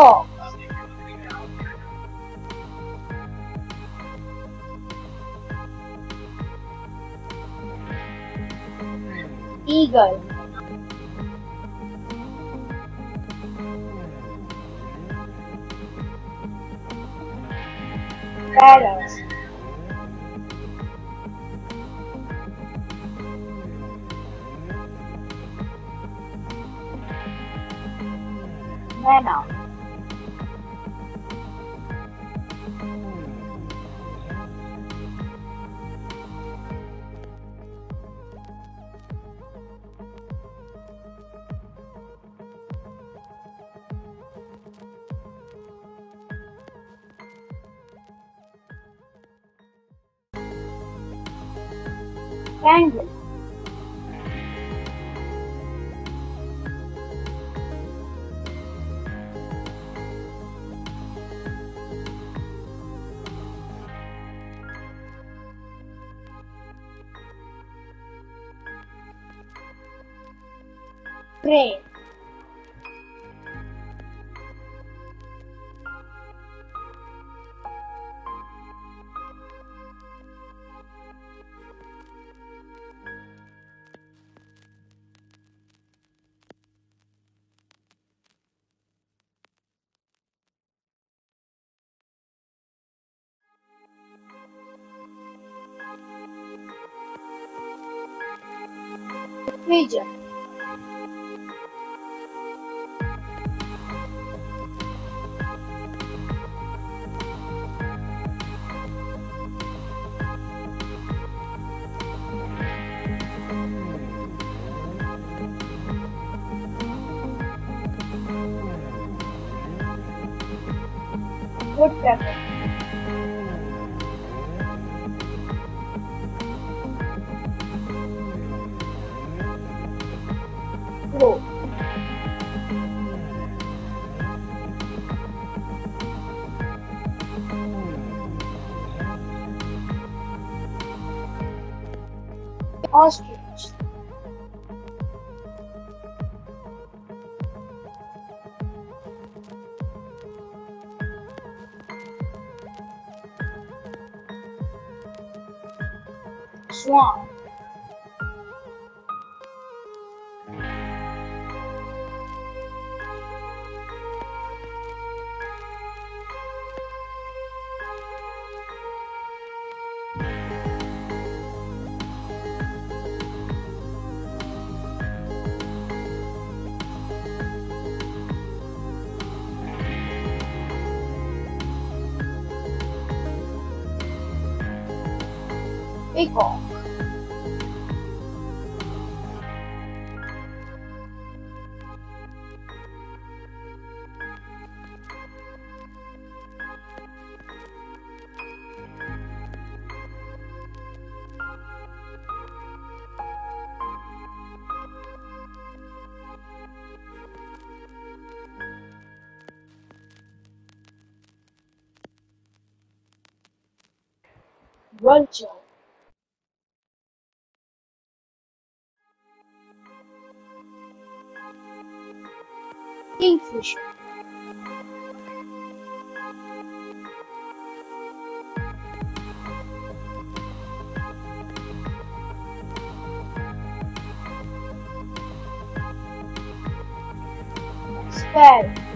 4. Eagle. Parrot. Manna. Kangaroo. Gray. Pigeon. Woodpecker. Ostrich. Swan. Peacock. Vulture. Kingfisher. Sparrow.